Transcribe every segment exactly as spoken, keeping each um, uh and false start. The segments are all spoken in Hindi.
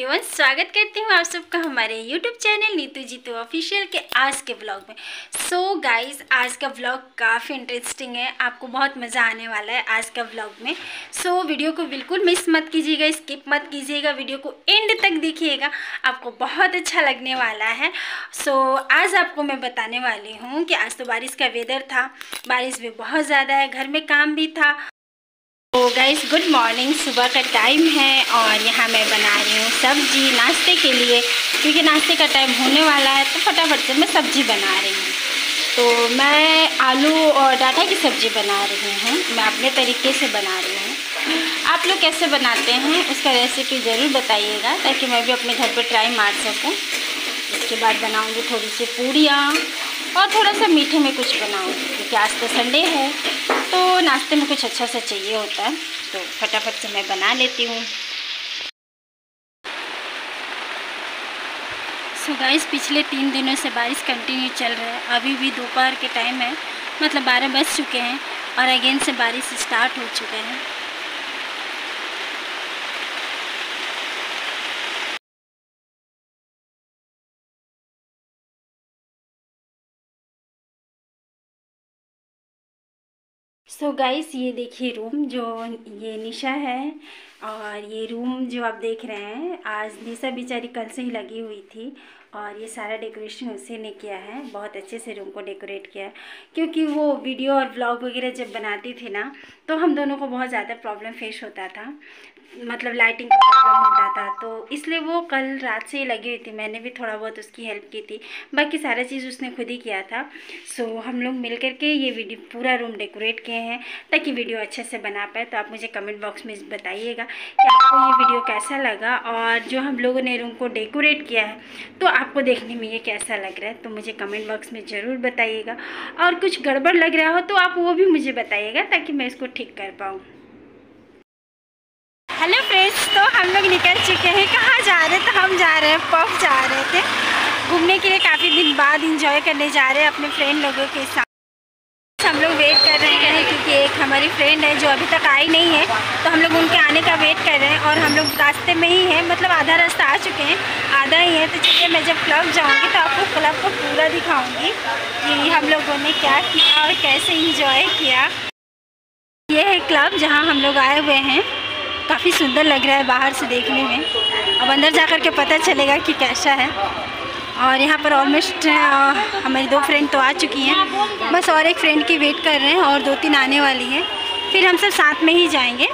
एवरीवन, स्वागत करती हूँ आप सबका हमारे YouTube channel Neetu Jitu official के आज के व्लॉग में। सो so गाइस, आज का व्लॉग काफ़ी इंटरेस्टिंग है, आपको बहुत मज़ा आने वाला है आज का व्लॉग में। सो so, वीडियो को बिल्कुल मिस मत कीजिएगा, स्किप मत कीजिएगा, वीडियो को एंड तक देखिएगा, आपको बहुत अच्छा लगने वाला है। सो so, आज आपको मैं बताने वाली हूँ कि आज तो बारिश का वेदर था, बारिश भी बहुत ज़्यादा है, घर में काम भी था। तो गाइस, गुड मॉर्निंग, सुबह का टाइम है और यहाँ मैं बना रही हूँ सब्जी नाश्ते के लिए, क्योंकि नाश्ते का टाइम होने वाला है तो फटाफट से मैं सब्जी बना रही हूँ। तो मैं आलू और डाटा की सब्ज़ी बना रही हूँ, मैं अपने तरीके से बना रही हूँ। आप लोग कैसे बनाते हैं उसका रेसिपी ज़रूर बताइएगा, ताकि मैं भी अपने घर पर ट्राई मार सकूँ। इसके बाद बनाऊँगी थोड़ी सी पूड़ियाँ और थोड़ा सा मीठे में कुछ बनाऊँगी, क्योंकि आज तो संडे है तो नाश्ते में कुछ अच्छा सा चाहिए होता है। तो फटाफट से मैं बना लेती हूँ। सो गाइस, पिछले तीन दिनों से बारिश कंटिन्यू चल रहा है, अभी भी दोपहर के टाइम है, मतलब बारह बज चुके हैं और अगेन से बारिश स्टार्ट हो चुका है। सो so गाइस, ये देखिए रूम, जो ये निशा है और ये रूम जो आप देख रहे हैं, आज निशा बेचारी कल से ही लगी हुई थी और ये सारा डेकोरेशन उसी ने किया है। बहुत अच्छे से रूम को डेकोरेट किया है, क्योंकि वो वीडियो और व्लॉग वगैरह जब बनाती थी ना तो हम दोनों को बहुत ज़्यादा प्रॉब्लम फेस होता था, मतलब लाइटिंग का प्रॉब्लम होता था। तो इसलिए वो कल रात से ही लगी हुई थी, मैंने भी थोड़ा बहुत उसकी हेल्प की थी, बाकी सारा चीज़ उसने खुद ही किया था। सो हम लोग मिल कर के ये वीडियो पूरा रूम डेकोरेट किए हैं, ताकि वीडियो अच्छे से बना पाए। तो आप मुझे कमेंट बॉक्स में बताइएगा कि आपको ये वीडियो कैसा लगा और जो हम लोगों ने रूम को डेकोरेट किया है तो आपको देखने में ये कैसा लग रहा है, तो मुझे कमेंट बॉक्स में ज़रूर बताइएगा। और कुछ गड़बड़ लग रहा हो तो आप वो भी मुझे बताइएगा, ताकि मैं इसको ठीक कर पाऊँ। हेलो फ्रेंड्स, तो हम लोग निकल चुके हैं। कहाँ जा रहे? तो हम जा रहे हैं पब, जा रहे थे घूमने के लिए, काफ़ी दिन बाद इंजॉय करने जा रहे हैं अपने फ्रेंड लोगों के साथ। हम लोग वेट कर रहे हैं, क्योंकि एक हमारी फ्रेंड है जो अभी तक आई नहीं है, तो हम लोग उनके आने का वेट कर रहे हैं। और हम लोग रास्ते में ही हैं, मतलब आधा रास्ता आ चुके हैं, आधा ही है। तो चलिए, मैं जब क्लब जाऊँगी तो आपको क्लब को पूरा दिखाऊँगी कि हम लोगों ने क्या किया और कैसे इंजॉय किया। ये है क्लब जहाँ हम लोग आए हुए हैं, काफ़ी सुंदर लग रहा है बाहर से देखने में, अब अंदर जाकर के पता चलेगा कि कैसा है। और यहाँ पर ऑलमोस्ट हमारी दो फ्रेंड तो आ चुकी हैं, बस और एक फ्रेंड की वेट कर रहे हैं और दो तीन आने वाली हैं, फिर हम सब साथ में ही जाएंगे।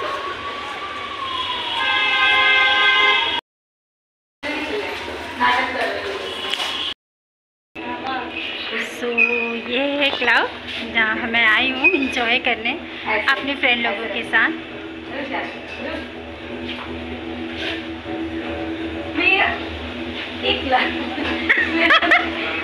सो so, ये है क्लब जहाँ मैं आई हूँ इंजॉय करने अपने फ्रेंड लोगों के साथ। एक लाख